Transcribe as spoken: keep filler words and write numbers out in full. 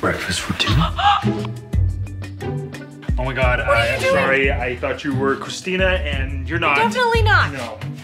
Breakfast for two? Oh my God, I'm sorry. I thought you were Christina and you're not. Definitely not. No.